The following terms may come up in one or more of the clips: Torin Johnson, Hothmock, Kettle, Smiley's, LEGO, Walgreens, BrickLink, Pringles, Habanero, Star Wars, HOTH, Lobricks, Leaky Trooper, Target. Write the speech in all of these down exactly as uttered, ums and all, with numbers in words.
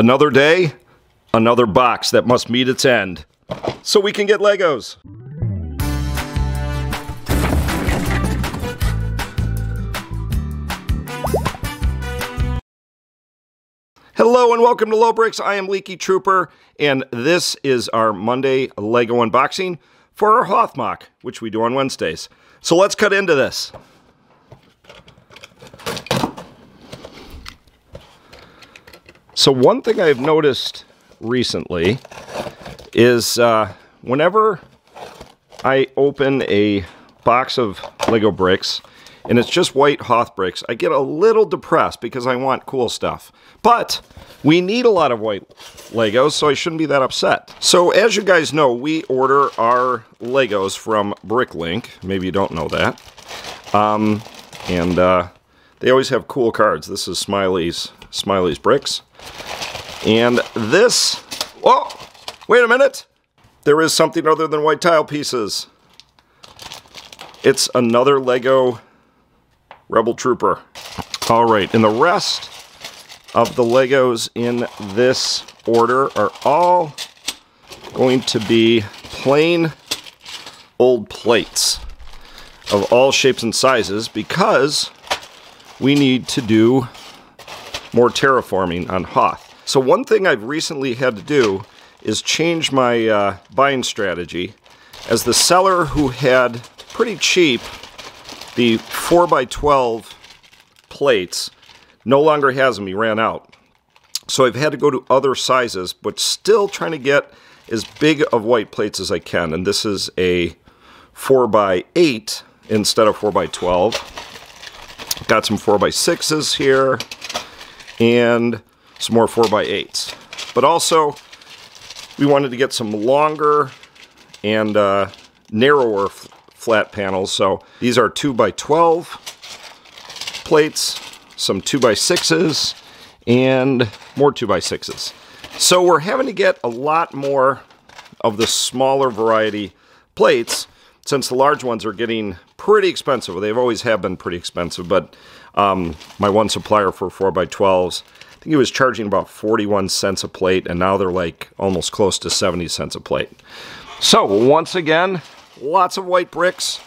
Another day, another box that must meet its end, so we can get Legos. Hello and welcome to Lobricks. I am Leaky Trooper, and this is our Monday Lego unboxing for our Hothmock, which we do on Wednesdays. So let's cut into this. So one thing I've noticed recently is uh, whenever I open a box of Lego bricks, and it's just white Hoth bricks, I get a little depressed because I want cool stuff. But we need a lot of white Legos, so I shouldn't be that upset. So as you guys know, we order our Legos from BrickLink. Maybe you don't know that. Um, and uh, they always have cool cards. This is Smiley's, Smiley's bricks. And this, oh, wait a minute. There is something other than white tile pieces. It's another Lego Rebel Trooper. All right, and the rest of the Legos in this order are all going to be plain old plates of all shapes and sizes because we need to do more terraforming on Hoth. So one thing I've recently had to do is change my uh, buying strategy, as the seller who had pretty cheap the four by twelve plates no longer has them. He ran out. So I've had to go to other sizes, but still trying to get as big of white plates as I can. And this is a four by eight instead of four by twelve. Got some four by sixes here and some more four by eights. But also, we wanted to get some longer and uh, narrower flat panels, so these are two by twelve plates, some two by sixes, and more two by sixes. So we're having to get a lot more of the smaller variety plates, since the large ones are getting pretty expensive. They've always have been pretty expensive, but um, my one supplier for four by twelves, I think he was charging about forty-one cents a plate, and now they're like almost close to seventy cents a plate. So once again, lots of white bricks.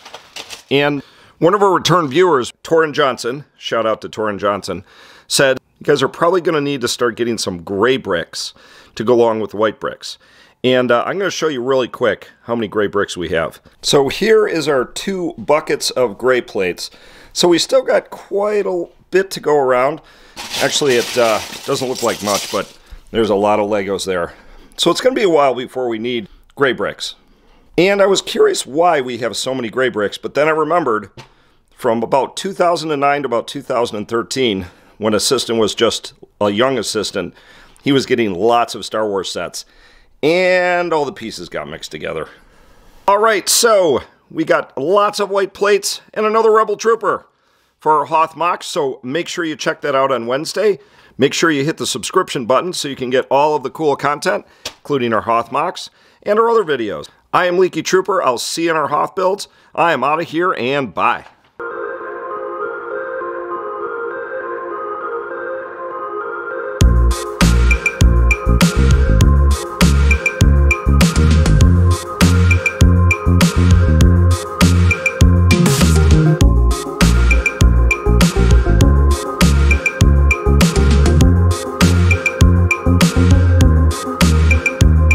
And one of our return viewers, Torin Johnson, shout out to Torin Johnson, said, you guys are probably going to need to start getting some gray bricks to go along with white bricks. And uh, I'm going to show you really quick how many gray bricks we have. So here is our two buckets of gray plates. So we still got quite a bit to go around. Actually, it uh, doesn't look like much, but there's a lot of Legos there. So it's going to be a while before we need gray bricks. And I was curious why we have so many gray bricks, but then I remembered from about two thousand nine to about two thousand thirteen, when Assistant was just a young assistant, he was getting lots of Star Wars sets, and all the pieces got mixed together. All right, so we got lots of white plates and another Rebel Trooper for our Hothmock, so make sure you check that out on Wednesday. Make sure you hit the subscription button so you can get all of the cool content, including our Hothmocks and our other videos. I am Leaky Trooper. I'll see you in our Hoth builds. I am out of here, and bye.